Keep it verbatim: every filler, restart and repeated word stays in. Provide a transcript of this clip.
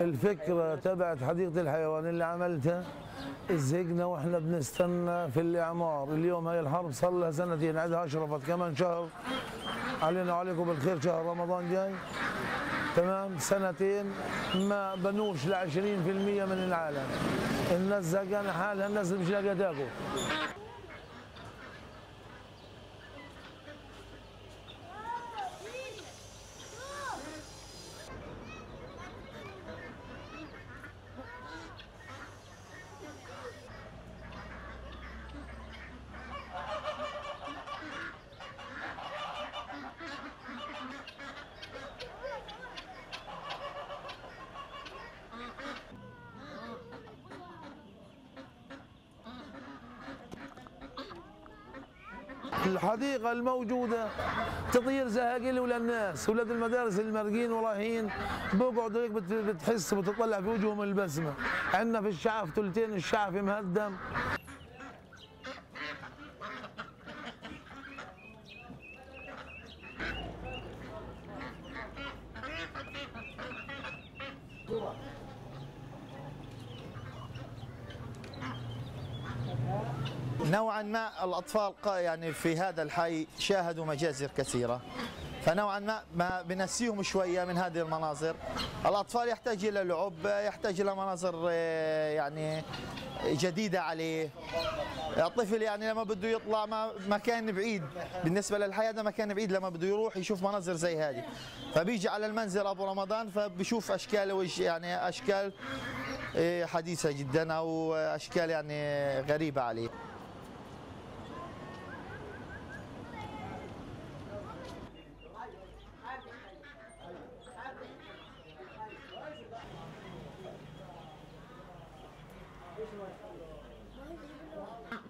الفكرة تبعت حديقة الحيوان اللي عملتها زهقنا واحنا بنستنى في الإعمار. اليوم هاي الحرب صار لها سنتين، عدها أشرفت كمان شهر علينا وعليكم بالخير، شهر رمضان جاي تمام. سنتين ما بنوش ل عشرين بالمية من العالم، الناس زهقانة حالها، الناس مش لاقية تاكل. الحديقة الموجودة تطير زهاقلي ولا الناس، ولاد المدارس المرقين ورايحين بقعدوا هيك بتحس بتطلع في وجههم البسمة. عندنا في الشعف ثلثين الشعف مهدم. نوعا ما الأطفال يعني في هذا الحي شاهدوا مجازر كثيرة، فنوعا ما ما بنسيهم شوية من هذه المناظر. الأطفال يحتاج إلى لعب، يحتاج إلى مناظر يعني جديدة عليه. الطفل يعني لما بده يطلع ما مكان بعيد، بالنسبة للحياة ده مكان بعيد، لما بده يروح يشوف مناظر زي هذه، فبيجي على المنزل أبو رمضان فبيشوف أشكال يعني أشكال حديثة جدا أو أشكال يعني غريبة عليه. Thank you.